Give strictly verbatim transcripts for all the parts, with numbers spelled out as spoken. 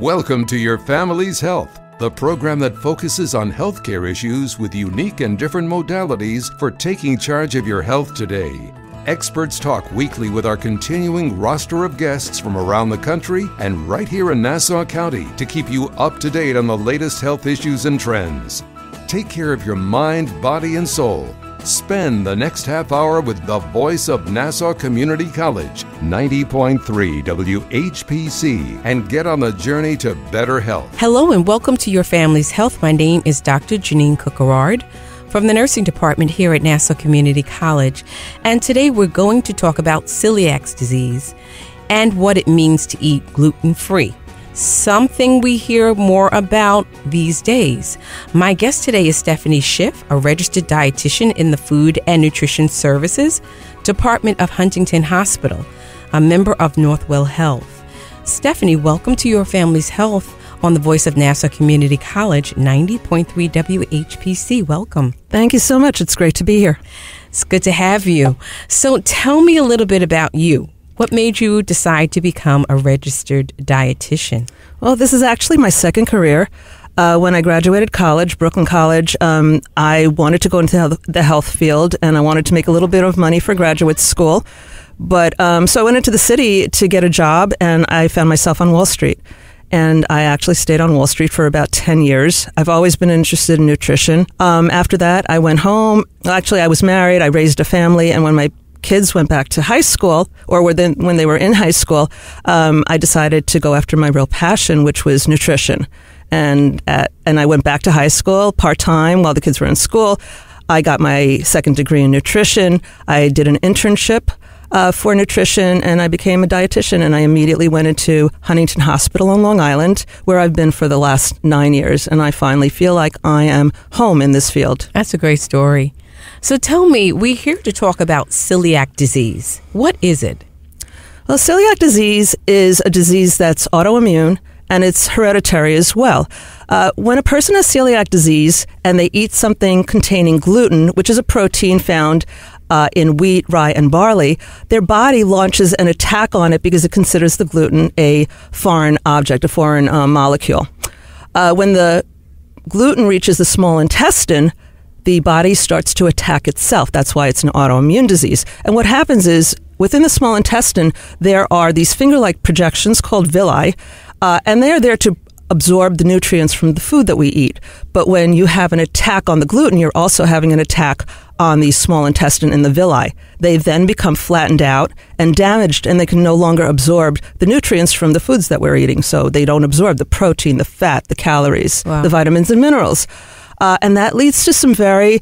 Welcome to Your Family's Health, the program that focuses on healthcare issues with unique and different modalities for taking charge of your health today. Experts talk weekly with our continuing roster of guests from around the country and right here in Nassau County to keep you up to date on the latest health issues and trends. Take care of your mind, body, and soul. Spend the next half hour with the voice of Nassau Community College, ninety point three W H P C, and get on the journey to better health. Hello and welcome to Your Family's Health. My name is Doctor Jeanine Cook-Garard from the nursing department here at Nassau Community College. And today we're going to talk about celiac disease and what it means to eat gluten-free, something we hear more about these days. My guest today is Stephanie Schiff, a registered dietitian in the Food and Nutrition Services Department of Huntington Hospital, a member of Northwell Health. Stephanie, welcome to Your Family's Health on the voice of Nassau Community College, ninety point three W H P C. Welcome. Thank you so much. It's great to be here. It's good to have you. So tell me a little bit about you. What made you decide to become a registered dietitian? Well, this is actually my second career. Uh, when I graduated college, Brooklyn College, um, I wanted to go into the health field, and I wanted to make a little bit of money for graduate school. But um, so I went into the city to get a job, and I found myself on Wall Street. And I actually stayed on Wall Street for about ten years. I've always been interested in nutrition. Um, after that, I went home. Actually, I was married. I raised a family. And when my kids went back to high school, or were then, when they were in high school, um, I decided to go after my real passion, which was nutrition. And, at, and I went back to high school part-time while the kids were in school. I got my second degree in nutrition. I did an internship Uh, for nutrition, and I became a dietitian, and I immediately went into Huntington Hospital on Long Island, where I've been for the last nine years, and I finally feel like I am home in this field. That's a great story. So tell me, we're here to talk about celiac disease. What is it? Well, celiac disease is a disease that's autoimmune, and it's hereditary as well. Uh, when a person has celiac disease and they eat something containing gluten, which is a protein found Uh, in wheat, rye, and barley, their body launches an attack on it because it considers the gluten a foreign object, a foreign uh, molecule. Uh, when the gluten reaches the small intestine, the body starts to attack itself. That's why it's an autoimmune disease. And what happens is, within the small intestine, there are these finger-like projections called villi, uh, and they are there to absorb the nutrients from the food that we eat. But when you have an attack on the gluten, you're also having an attack on the small intestine and the villi. They then become flattened out and damaged, and they can no longer absorb the nutrients from the foods that we're eating. So they don't absorb the protein, the fat, the calories, wow, the vitamins and minerals. Uh, and that leads to some very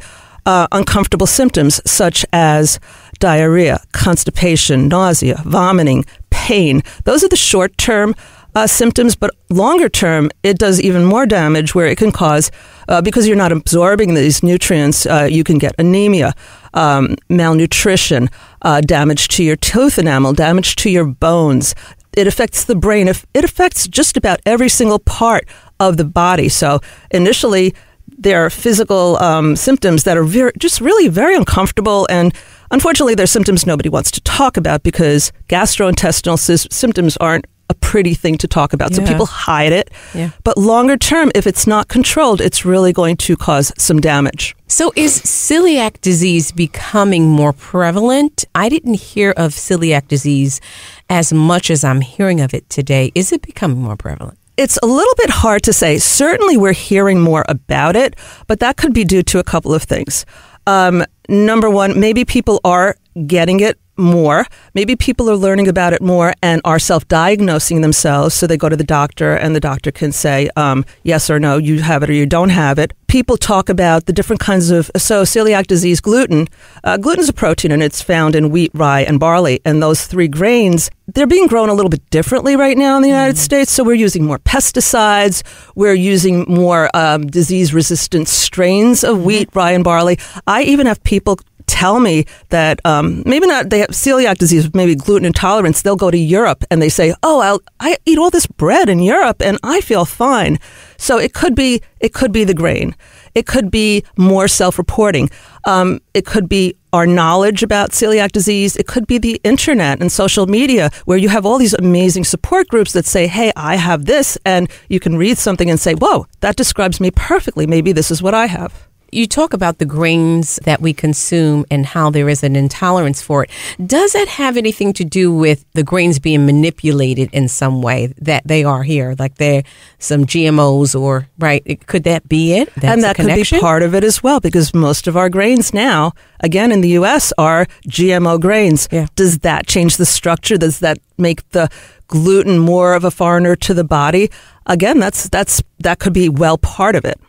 uh, uncomfortable symptoms, such as diarrhea, constipation, nausea, vomiting, pain. Those are the short-term Uh, symptoms, but longer term, it does even more damage where it can cause, uh, because you're not absorbing these nutrients, uh, you can get anemia, um, malnutrition, uh, damage to your tooth enamel, damage to your bones. It affects the brain. It affects just about every single part of the body. So initially, there are physical um, symptoms that are very, just really very uncomfortable, and unfortunately, they're symptoms nobody wants to talk about because gastrointestinal sy- symptoms aren't a pretty thing to talk about. Yeah. So people hide it. Yeah. But longer term, if it's not controlled, it's really going to cause some damage. So is celiac disease becoming more prevalent? I didn't hear of celiac disease as much as I'm hearing of it today. Is it becoming more prevalent? It's a little bit hard to say. Certainly we're hearing more about it, but that could be due to a couple of things. Um, number one, maybe people are getting it more. Maybe people are learning about it more and are self-diagnosing themselves. So they go to the doctor and the doctor can say, um, yes or no, you have it or you don't have it. People talk about the different kinds of, so celiac disease, gluten. Uh, gluten is a protein and it's found in wheat, rye, and barley. And those three grains, they're being grown a little bit differently right now in the United mm. States. So we're using more pesticides. We're using more um, disease-resistant strains of wheat, rye, and barley. I even have people tell me that um, maybe not they have celiac disease, maybe gluten intolerance, they'll go to Europe and they say, oh, I'll, I eat all this bread in Europe and I feel fine. So it could be it could be the grain. It could be more self-reporting. Um, it could be our knowledge about celiac disease. It could be the internet and social media where you have all these amazing support groups that say, hey, I have this. And you can read something and say, whoa, that describes me perfectly. Maybe this is what I have. You talk about the grains that we consume and how there is an intolerance for it. Does that have anything to do with the grains being manipulated in some way that they are here, like they're some G M Os or, right, could that be it? That's and that could be part of it as well, because most of our grains now, again, in the U S are G M O grains. Yeah. Does that change the structure? Does that make the gluten more of a foreigner to the body? Again, that's that's that could be well part of it.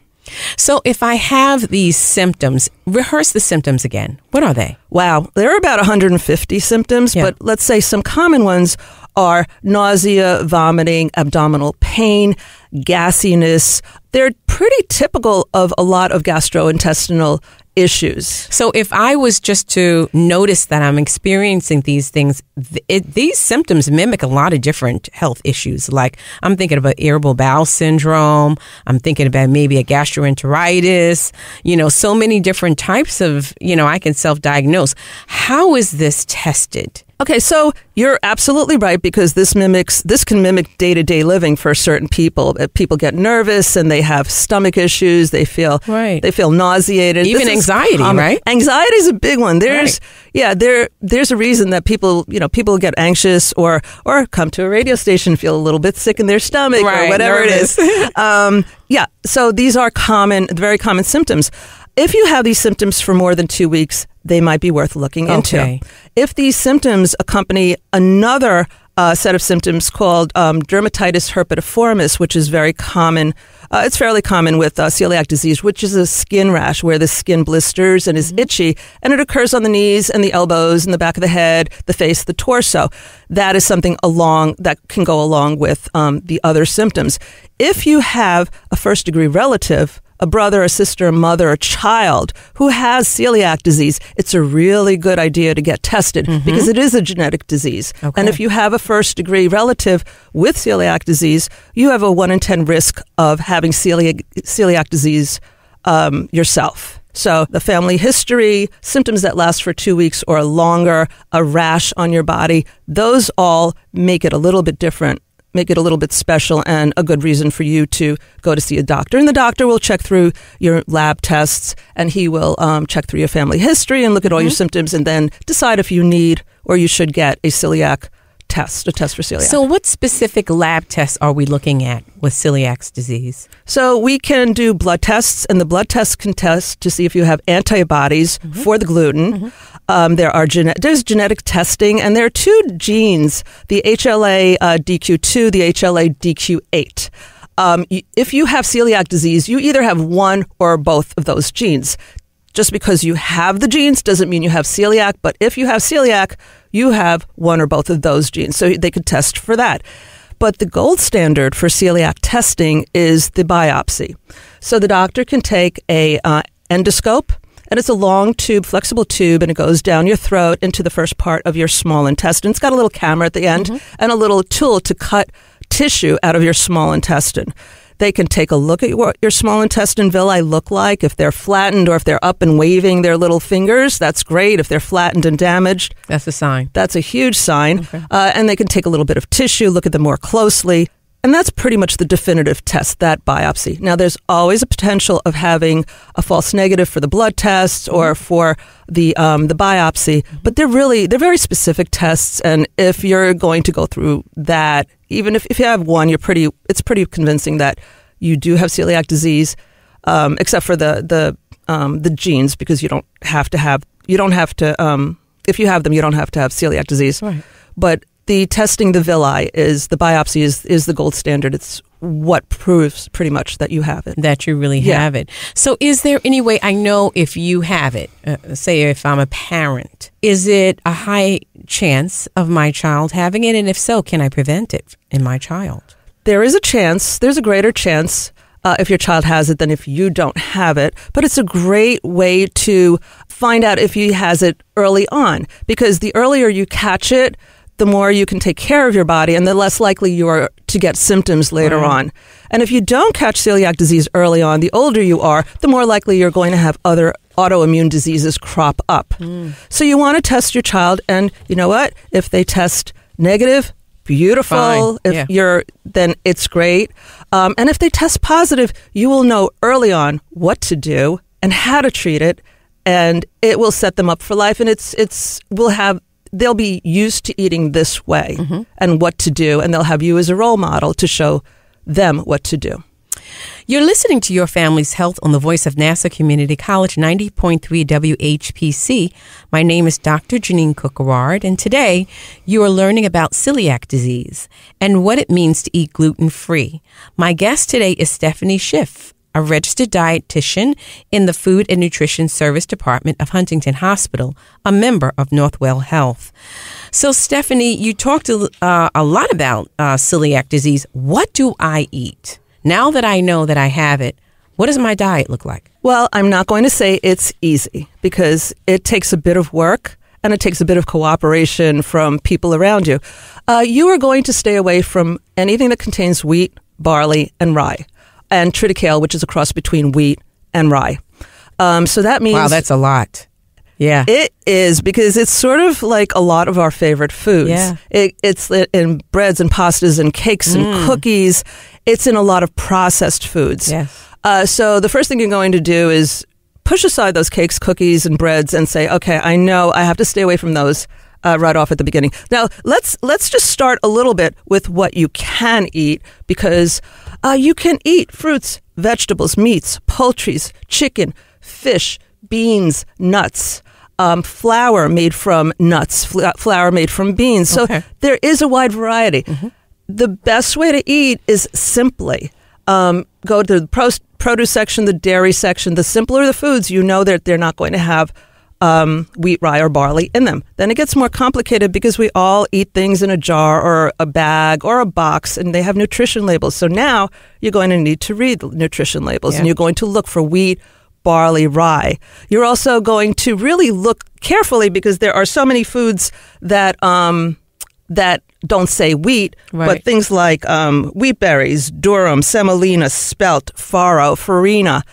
So if I have these symptoms, rehearse the symptoms again. What are they? Wow. There are about one hundred fifty symptoms, yeah. But let's say some common ones are nausea, vomiting, abdominal pain, gassiness. They're pretty typical of a lot of gastrointestinal issues. So if I was just to notice that I'm experiencing these things, it, these symptoms mimic a lot of different health issues. Like I'm thinking about irritable bowel syndrome. I'm thinking about maybe a gastroenteritis, you know, so many different types of, you know, I can self-diagnose. How is this tested? Okay, so you're absolutely right, because this mimics, this can mimic day-to-day living for certain people. People get nervous and they have stomach issues. They feel right. They feel nauseated. Even this anxiety, is, um, right? Anxiety is a big one. There's right. yeah, there there's a reason that people, you know, people get anxious or or come to a radio station and feel a little bit sick in their stomach right, or whatever nervous. It is. um, yeah, so these are common, very common symptoms. If you have these symptoms for more than two weeks, they might be worth looking into. Okay. If these symptoms accompany another uh, set of symptoms called um, dermatitis herpetiformis, which is very common, uh, it's fairly common with uh, celiac disease, which is a skin rash where the skin blisters and is itchy, and it occurs on the knees and the elbows and the back of the head, the face, the torso. That is something along that can go along with um, the other symptoms. If you have a first-degree relative, a brother, a sister, a mother, a child who has celiac disease, it's a really good idea to get tested mm-hmm. because it is a genetic disease. Okay. And if you have a first-degree relative with celiac disease, you have a one in ten risk of having celiac, celiac disease um, yourself. So the family history, symptoms that last for two weeks or longer, a rash on your body, those all make it a little bit different. Make it a little bit special and a good reason for you to go to see a doctor. And the doctor will check through your lab tests, and he will um, check through your family history and look at all mm-hmm. your symptoms and then decide if you need or you should get a celiac test, a test for celiac. So what specific lab tests are we looking at with celiac disease? So we can do blood tests, and the blood tests can test to see if you have antibodies mm-hmm. for the gluten. Mm-hmm. Um, there are gene- there's genetic testing, and there are two genes, the H L A uh, D Q two, the H L A D Q eight. Um, y- if you have celiac disease, you either have one or both of those genes. Just because you have the genes doesn't mean you have celiac, but if you have celiac, you have one or both of those genes. So they could test for that. But the gold standard for celiac testing is the biopsy. So the doctor can take a uh, endoscope, and it's a long tube, flexible tube, and it goes down your throat into the first part of your small intestine. It's got a little camera at the end mm-hmm. and a little tool to cut tissue out of your small intestine. They can take a look at what your small intestine villi look like. If they're flattened or if they're up and waving their little fingers, that's great. If they're flattened and damaged, that's a sign. That's a huge sign. Okay. Uh, and they can take a little bit of tissue, look at them more closely. And that's pretty much the definitive test, that biopsy. Now, there's always a potential of having a false negative for the blood tests or for the um, the biopsy, but they're really, they're very specific tests. And if you're going to go through that, even if, if you have one, you're pretty, it's pretty convincing that you do have celiac disease, um, except for the the um, the genes, because you don't have to have, you don't have to, um, if you have them, you don't have to have celiac disease. Right. But the testing the villi is, the biopsy is, is the gold standard. It's what proves pretty much that you have it. That you really yeah. have it. So is there any way, I know if you have it, uh, say if I'm a parent, is it a high chance of my child having it? And if so, can I prevent it in my child? There is a chance. There's a greater chance uh, if your child has it than if you don't have it. But it's a great way to find out if he has it early on, because the earlier you catch it, the more you can take care of your body and the less likely you are to get symptoms later right. on. And if you don't catch celiac disease early on, the older you are, the more likely you're going to have other autoimmune diseases crop up. Mm. So you want to test your child, and you know what? If they test negative, beautiful. Fine. If yeah. you're, then it's great. Um, and if they test positive, you will know early on what to do and how to treat it, and it will set them up for life. And it's it's will have they'll be used to eating this way mm-hmm. and what to do, and they'll have you as a role model to show them what to do. You're listening to Your Family's Health on the voice of Nassau Community College, ninety point three W H P C. My name is Doctor Jeanine Cook-Garard, and today you are learning about celiac disease and what it means to eat gluten-free. My guest today is Stephanie Schiff, a registered dietitian in the Food and Nutrition Service Department of Huntington Hospital, a member of Northwell Health. So, Stephanie, you talked uh, a lot about uh, celiac disease. What do I eat? Now that I know that I have it, what does my diet look like? Well, I'm not going to say it's easy, because it takes a bit of work and it takes a bit of cooperation from people around you. Uh, you are going to stay away from anything that contains wheat, barley, and rye, and triticale, which is a cross between wheat and rye. Um, so that means... Wow, that's a lot. Yeah. It is, because it's sort of like a lot of our favorite foods. Yeah. It, it's in breads and pastas and cakes and mm. cookies. It's in a lot of processed foods. Yes. Uh, so the first thing you're going to do is push aside those cakes, cookies, and breads and say, okay, I know I have to stay away from those uh, right off at the beginning. Now, let's, let's just start a little bit with what you can eat, because uh, you can eat fruits, vegetables, meats, poultries, chicken, fish, beans, nuts, um, flour made from nuts, fl- flour made from beans. So okay. there is a wide variety. Mm-hmm. The best way to eat is simply um, go to the pro- produce section, the dairy section. The simpler the foods, you know that they're not going to have um, wheat, rye, or barley in them. Then it gets more complicated, because we all eat things in a jar or a bag or a box, and they have nutrition labels. So now you're going to need to read the nutrition labels, yeah. and you're going to look for wheat, barley, rye. You're also going to really look carefully, because there are so many foods that um, that don't say wheat, right. but things like um, wheat berries, durum, semolina, spelt, faro, farina.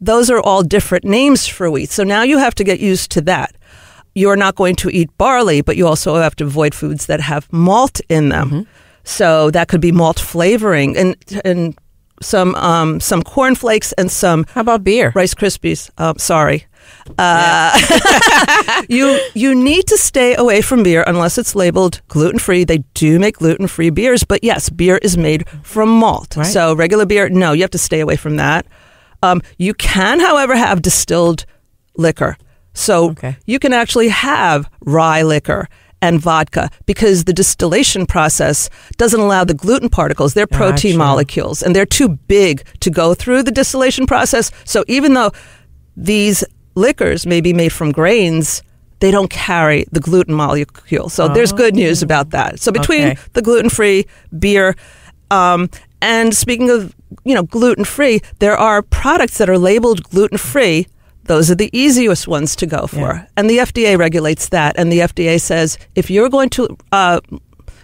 Those are all different names for wheat. So now you have to get used to that. You're not going to eat barley, but you also have to avoid foods that have malt in them. Mm-hmm. So that could be malt flavoring and and. Some um, some cornflakes and some... How about beer? Rice Krispies. Oh, sorry. Uh, yeah. you you need to stay away from beer unless it's labeled gluten-free. They do make gluten-free beers, but yes, beer is made from malt. Right. So regular beer, no, you have to stay away from that. Um, you can, however, have distilled liquor. So okay. you can actually have rye liquor and vodka, because the distillation process doesn't allow the gluten particles. They're protein Gotcha. molecules, and they're too big to go through the distillation process. So even though these liquors may be made from grains, they don't carry the gluten molecule. So Oh. there's good news about that. So between Okay. the gluten-free beer um, and speaking of, you know, gluten-free, there are products that are labeled gluten-free. Those are the easiest ones to go for. Yeah. And the F D A regulates that. And the F D A says if you're going to uh,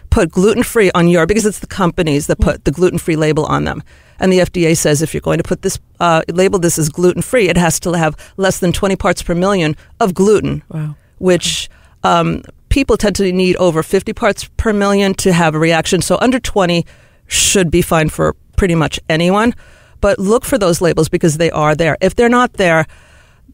put gluten-free on your, because it's the companies that put the gluten-free label on them. And the F D A says if you're going to put this, uh, label this as gluten-free, it has to have less than twenty parts per million of gluten, wow. which um, people tend to need over fifty parts per million to have a reaction. So under twenty should be fine for pretty much anyone. But look for those labels, because they are there. If they're not there,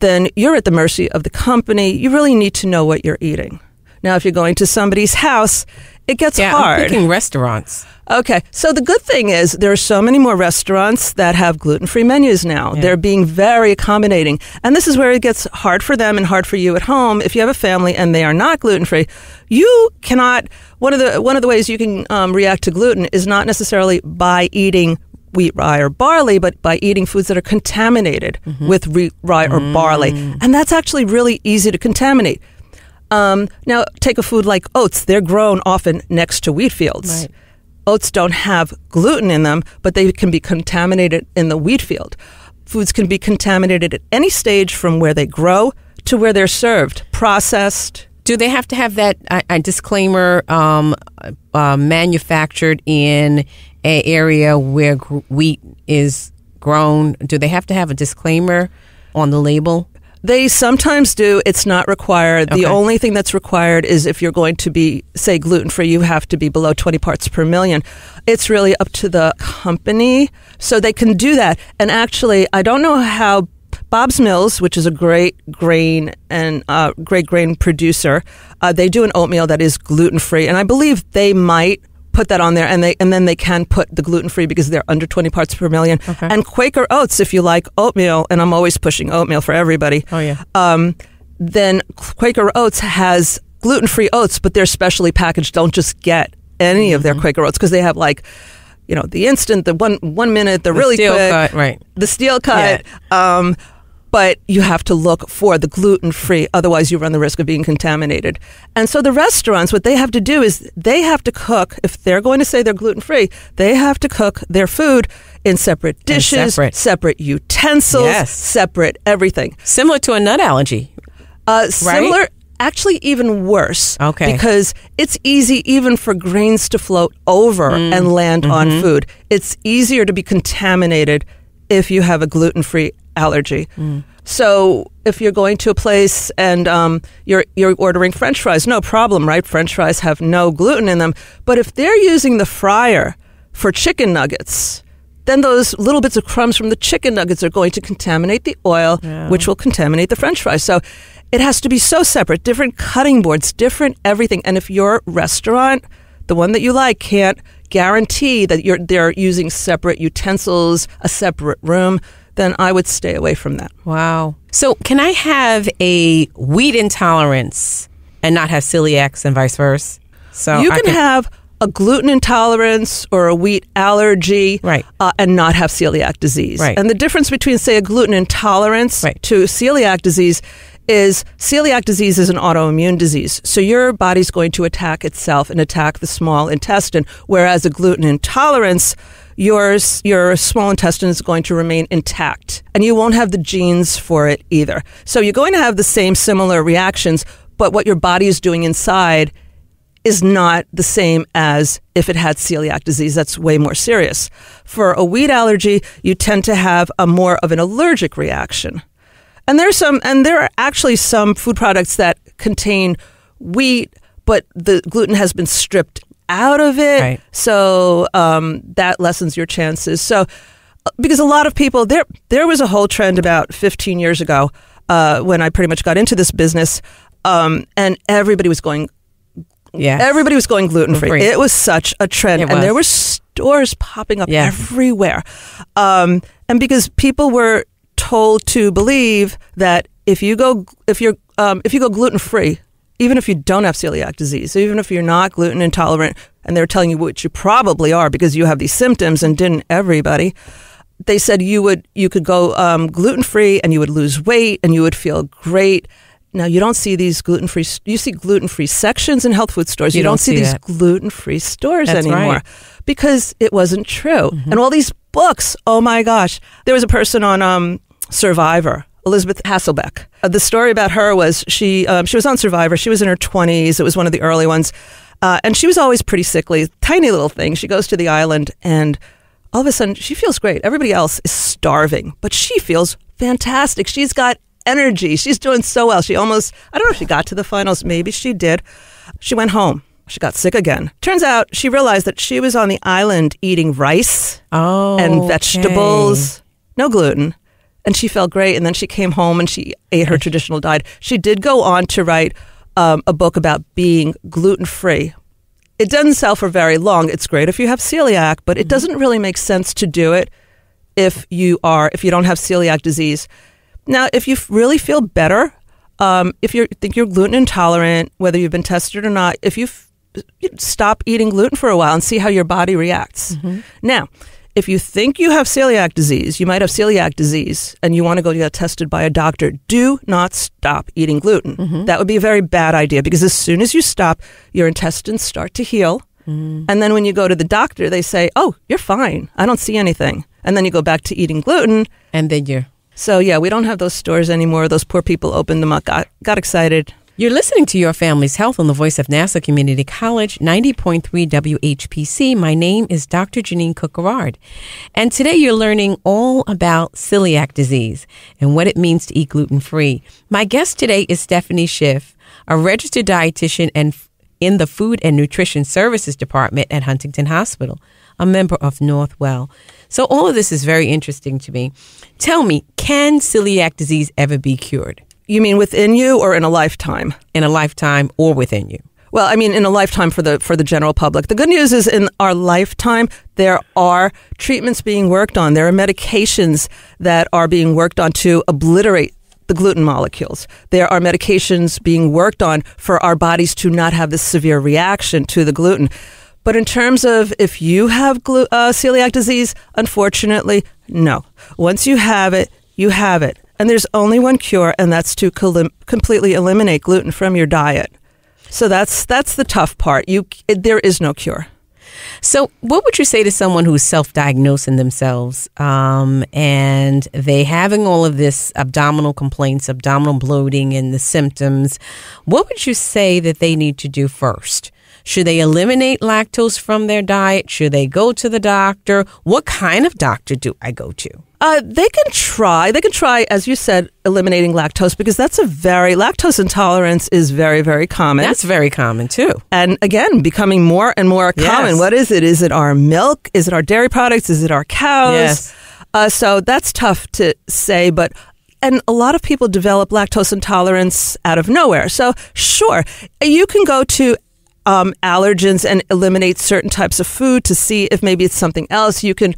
then you're at the mercy of the company. You really need to know what you're eating. Now, if you're going to somebody's house, it gets yeah, hard. Yeah, I'm thinking restaurants. Okay. So the good thing is there are so many more restaurants that have gluten-free menus now. Yeah. They're being very accommodating. And this is where it gets hard for them and hard for you at home. If you have a family and they are not gluten-free, you cannot... One of the one of the ways you can um, react to gluten is not necessarily by eating wheat, rye, or barley, but by eating foods that are contaminated mm-hmm. with wheat, rye, or mm. barley. And that's actually really easy to contaminate. Um, now, take a food like oats. They're grown often next to wheat fields. Right. Oats don't have gluten in them, but they can be contaminated in the wheat field. Foods can be contaminated at any stage from where they grow to where they're served, processed. Do they have to have that uh, a disclaimer um, uh, manufactured in an area where gr wheat is grown? Do they have to have a disclaimer on the label? They sometimes do. It's not required. Okay. The only thing that's required is if you're going to be, say, gluten-free, you have to be below twenty parts per million. It's really up to the company. So they can do that. And actually, I don't know how Bob's Mills, which is a great grain and uh, great grain producer, uh, they do an oatmeal that is gluten-free. And I believe they might put that on there, and they and then they can put the gluten-free because they're under twenty parts per million. Okay. And Quaker Oats, if you like oatmeal, and I'm always pushing oatmeal for everybody. Oh yeah. Um, then Quaker Oats has gluten-free oats, but they're specially packaged. Don't just get any mm-hmm. of their Quaker Oats, because they have, like, you know, the instant, the one one minute, the, the really steel quick, cut, right? The steel cut. Yeah. Um, but you have to look for the gluten-free, otherwise you run the risk of being contaminated. And so the restaurants, what they have to do is they have to cook, if they're going to say they're gluten-free, they have to cook their food in separate dishes, separate. separate utensils, yes. separate everything. Similar to a nut allergy, uh, right? Similar, actually even worse, okay. because it's easy even for grains to float over mm. and land mm-hmm. on food. It's easier to be contaminated if you have a gluten-free allergy. Mm. So if you're going to a place and um, you're, you're ordering French fries, no problem, right? French fries have no gluten in them. But if they're using the fryer for chicken nuggets, then those little bits of crumbs from the chicken nuggets are going to contaminate the oil, yeah. which will contaminate the French fries. So it has to be so separate, different cutting boards, different everything. And if your restaurant, the one that you like, can't guarantee that you're, they're using separate utensils, a separate room, then I would stay away from that. Wow. So can I have a wheat intolerance and not have celiacs and vice versa? So You can, can have a gluten intolerance or a wheat allergy right. uh, and not have celiac disease. Right. And the difference between, say, a gluten intolerance right. to celiac disease is celiac disease is an autoimmune disease. So your body's going to attack itself and attack the small intestine, whereas a gluten intolerance, yours, your small intestine is going to remain intact, and you won't have the genes for it either. So you're going to have the same similar reactions, but what your body is doing inside is not the same as if it had celiac disease. That's way more serious. For a wheat allergy, you tend to have a more of an allergic reaction. And there's some, and there are actually some food products that contain wheat, but the gluten has been stripped out of it, right. so um, that lessens your chances. So, because a lot of people, there there was a whole trend about fifteen years ago uh, when I pretty much got into this business, um, and everybody was going, yeah, everybody was going gluten free. Gluten-free. It was such a trend, and there were stores popping up yes. everywhere, um, and because people were told to believe that if you go if you're um, if you go gluten free, even if you don't have celiac disease, even if you're not gluten intolerant, and they're telling you which you probably are because you have these symptoms, and didn't everybody, they said you would you could go um, gluten-free and you would lose weight and you would feel great. Now, you don't see these gluten-free, you see gluten-free sections in health food stores. You, you don't, don't see, see these gluten-free stores That's anymore right. because it wasn't true. Mm-hmm. And all these books, oh my gosh. There was a person on um, Survivor, Elizabeth Hasselbeck. Uh, the story about her was she um, she was on Survivor. She was in her twenties. It was one of the early ones. Uh, and she was always pretty sickly, tiny little thing. She goes to the island and all of a sudden she feels great. Everybody else is starving, but she feels fantastic. She's got energy. She's doing so well. She almost, I don't know if she got to the finals. Maybe she did. She went home. She got sick again. Turns out she realized that she was on the island eating rice oh, and vegetables, okay. no gluten. And she felt great, and then she came home and she ate her traditional diet. She did go on to write um, a book about being gluten-free. It doesn't sell for very long. It's great if you have celiac, but it doesn't really make sense to do it if you are if you don't have celiac disease. Now, if you really feel better, um, if you think you're gluten intolerant, whether you've been tested or not, if you stop eating gluten for a while and see how your body reacts. Mm-hmm. Now, if you think you have celiac disease, you might have celiac disease, and you want to go get tested by a doctor, do not stop eating gluten. Mm-hmm. That would be a very bad idea, because as soon as you stop, your intestines start to heal. Mm. And then when you go to the doctor, they say, oh, you're fine. I don't see anything. And then you go back to eating gluten. And then you're So yeah, we don't have those stores anymore. Those poor people opened them up, got, got excited. You're listening to Your Family's Health on the voice of Nassau Community College, ninety point three W H P C. My name is Doctor Jeanine Cook-Garard. And today you're learning all about celiac disease and what it means to eat gluten-free. My guest today is Stephanie Schiff, a registered dietitian and in the Food and Nutrition Services Department at Huntington Hospital, a member of Northwell. So all of this is very interesting to me. Tell me, can celiac disease ever be cured? You mean within you or in a lifetime? In a lifetime or within you. Well, I mean in a lifetime for the for the general public. The good news is in our lifetime, there are treatments being worked on. There are medications that are being worked on to obliterate the gluten molecules. There are medications being worked on for our bodies to not have this severe reaction to the gluten. But in terms of if you have glu- uh, celiac disease, unfortunately, no. Once you have it, you have it. And there's only one cure, and that's to col- completely eliminate gluten from your diet. So that's that's the tough part. You there is no cure. So what would you say to someone who's self-diagnosing themselves um, and they having all of this abdominal complaints, abdominal bloating and the symptoms? What would you say that they need to do first? Should they eliminate lactose from their diet? Should they go to the doctor? What kind of doctor do I go to? Uh, they can try. They can try, as you said, eliminating lactose because that's a very, lactose intolerance is very, very common. That's very common too. And again, becoming more and more common. Yes. What is it? Is it our milk? Is it our dairy products? Is it our cows? Yes. Uh, so that's tough to say, but and a lot of people develop lactose intolerance out of nowhere. So sure, you can go to um, allergens and eliminate certain types of food to see if maybe it's something else. You can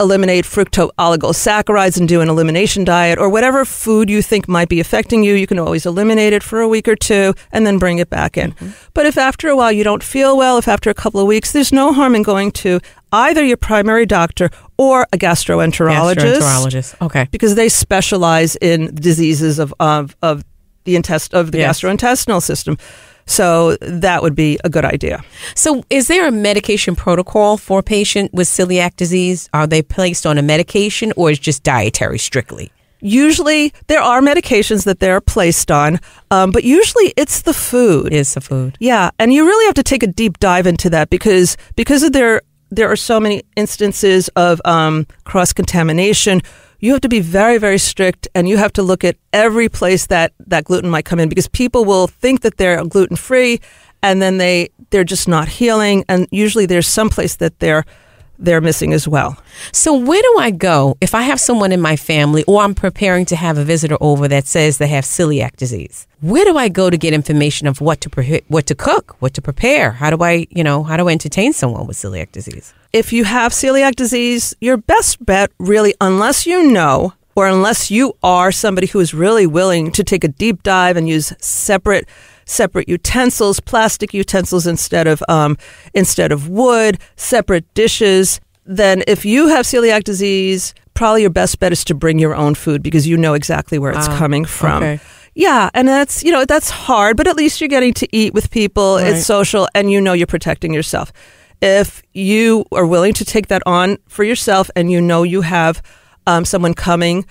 eliminate fructose oligosaccharides and do an elimination diet or whatever food you think might be affecting you. You can always eliminate it for a week or two and then bring it back in. Mm-hmm. But if after a while you don't feel well, if after a couple of weeks, there's no harm in going to either your primary doctor or a gastroenterologist. Gastroenterologist, okay. Because they specialize in diseases of, of, of the, intest- of the yes. gastrointestinal system. So that would be a good idea. So is there a medication protocol for a patient with celiac disease? Are they placed on a medication or is it just dietary strictly? Usually there are medications that they're placed on, um, but usually it's the food. It's the food. Yeah. And you really have to take a deep dive into that because because of there, there are so many instances of um, cross-contamination. You have to be very, very strict, and you have to look at every place that, that gluten might come in because people will think that they're gluten-free, and then they, they're just not healing, and usually there's some place that they're they're missing as well. So where do I go if I have someone in my family or I'm preparing to have a visitor over that says they have celiac disease? Where do I go to get information of what to pre- what to cook, what to prepare? How do I, you know, how do I entertain someone with celiac disease? If you have celiac disease, your best bet really, unless you know or unless you are somebody who is really willing to take a deep dive and use separate separate utensils, plastic utensils instead of um, instead of wood, separate dishes, then if you have celiac disease, probably your best bet is to bring your own food because you know exactly where it's uh, coming from. Okay. Yeah, and that's, you know, that's hard, but at least you're getting to eat with people, right. It's social, and you know you're protecting yourself. If you are willing to take that on for yourself and you know you have um, someone coming,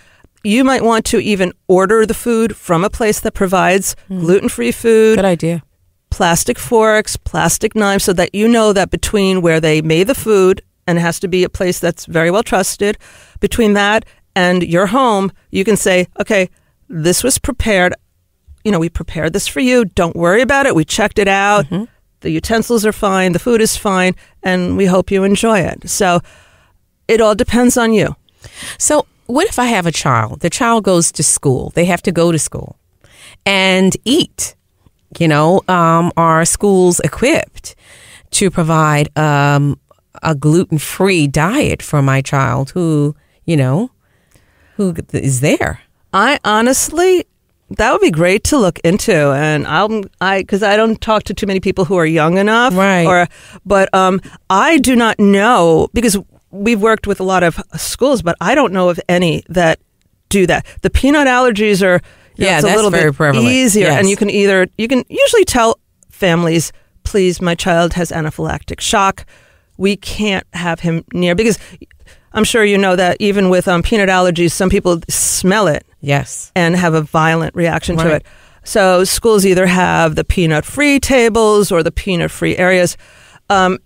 you might want to even order the food from a place that provides mm. gluten-free food. Good idea. Plastic forks, plastic knives, so that you know that between where they made the food, and it has to be a place that's very well trusted, between that and your home, you can say, okay, this was prepared. You know, we prepared this for you. Don't worry about it. We checked it out. Mm-hmm. The utensils are fine, the food is fine, and we hope you enjoy it. So it all depends on you. So what if I have a child? The child goes to school. They have to go to school and eat. You know, um, are schools equipped to provide um, a gluten-free diet for my child who, you know, who is there? I honestly... That would be great to look into, and I'll I because I don't talk to too many people who are young enough, right? Or, but um, I do not know because we've worked with a lot of schools, but I don't know of any that do that. The peanut allergies are you yeah, know, it's that's a little very bit prevalent. Easier, yes. And you can either you can usually tell families, please, my child has anaphylactic shock. We can't have him near because I'm sure you know that even with um, peanut allergies, some people smell it. Yes. And have a violent reaction right. to it. So schools either have the peanut-free tables or the peanut-free areas. Um,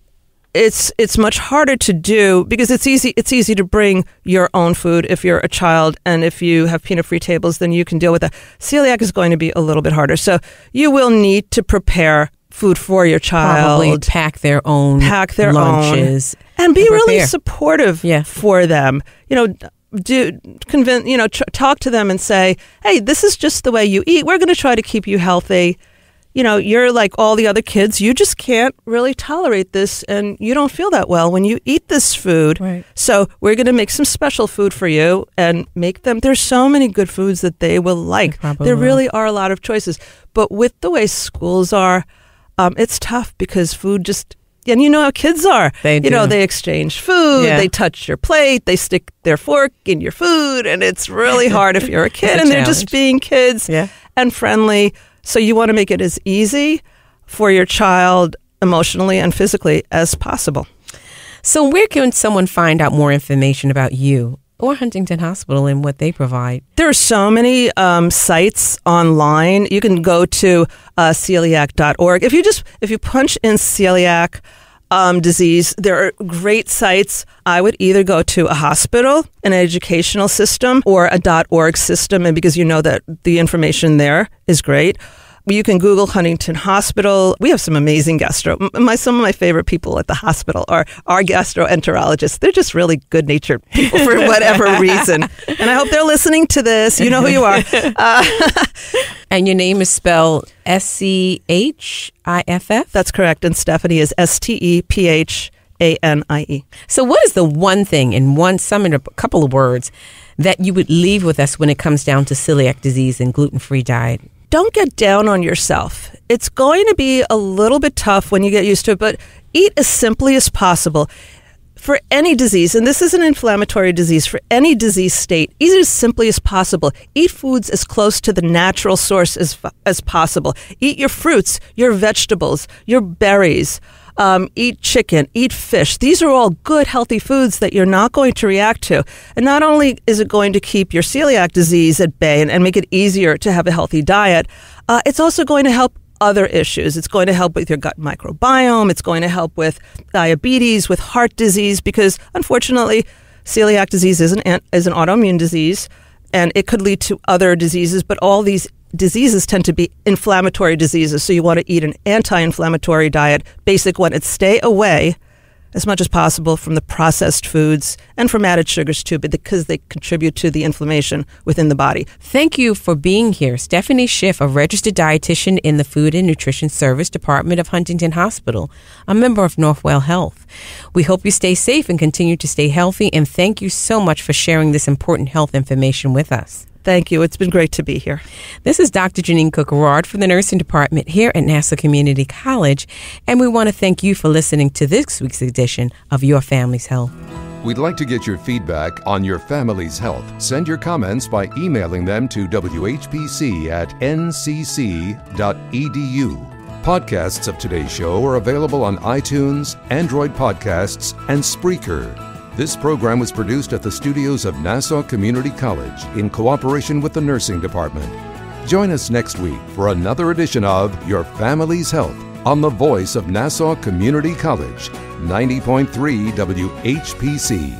it's it's much harder to do because it's easy it's easy to bring your own food if you're a child, and if you have peanut-free tables, then you can deal with that. Celiac is going to be a little bit harder. So you will need to prepare food for your child. Probably pack their own pack their lunches. Own, and be and really supportive yeah. for them. You know, do convince, you know, tr- talk to them and say, hey, this is just the way you eat. We're going to try to keep you healthy. You know, you're like all the other kids. You just can't really tolerate this, and you don't feel that well when you eat this food. Right. So we're going to make some special food for you and make them. There's so many good foods that they will like. They there will. really are a lot of choices. But with the way schools are, um, it's tough because food just... And you know how kids are. They do. You know, they exchange food, yeah. they touch your plate, they stick their fork in your food, and it's really hard if you're a kid. It's a and they're challenge. Just being kids yeah. and friendly. So you want to make it as easy for your child emotionally and physically as possible. So where can someone find out more information about you or Huntington Hospital and what they provide? There are so many um, sites online. You can go to uh, celiac dot org. If you just if you punch in celiac um, disease, there are great sites. I would either go to a hospital, an educational system, or a .org system, and because you know that the information there is great. You can Google Huntington Hospital. We have some amazing gastro. My, some of my favorite people at the hospital are our gastroenterologists. They're just really good-natured people for whatever reason. And I hope they're listening to this. You know who you are. Uh, and your name is spelled S C H I F F? That's correct. And Stephanie is S T E P H A N I E. So what is the one thing in one sum in a couple of words that you would leave with us when it comes down to celiac disease and gluten-free diet? Don't get down on yourself. It's going to be a little bit tough when you get used to it, but eat as simply as possible. For any disease, and this is an inflammatory disease, for any disease state, eat as simply as possible. Eat foods as close to the natural source as, as possible. Eat your fruits, your vegetables, your berries. Um, eat chicken, eat fish. These are all good, healthy foods that you're not going to react to. And not only is it going to keep your celiac disease at bay and, and make it easier to have a healthy diet, uh, it's also going to help other issues. It's going to help with your gut microbiome. It's going to help with diabetes, with heart disease, because unfortunately, celiac disease is an, is an autoimmune disease, and it could lead to other diseases, but all these diseases tend to be inflammatory diseases, so you want to eat an anti-inflammatory diet, basic one. It's stay away as much as possible from the processed foods and from added sugars too, because they contribute to the inflammation within the body. Thank you for being here. Stephanie Schiff, a registered dietitian in the Food and Nutrition Service Department of Huntington Hospital, a member of Northwell Health. We hope you stay safe and continue to stay healthy, and thank you so much for sharing this important health information with us. Thank you. It's been great to be here. This is Doctor Jeanine Cook-Garard from the Nursing Department here at Nassau Community College, and we want to thank you for listening to this week's edition of Your Family's Health. We'd like to get your feedback on Your Family's Health. Send your comments by emailing them to W H P C at N C C dot E D U. Podcasts of today's show are available on iTunes, Android Podcasts, and Spreaker. This program was produced at the studios of Nassau Community College in cooperation with the Nursing Department. Join us next week for another edition of Your Family's Health on the voice of Nassau Community College, ninety point three W H P C.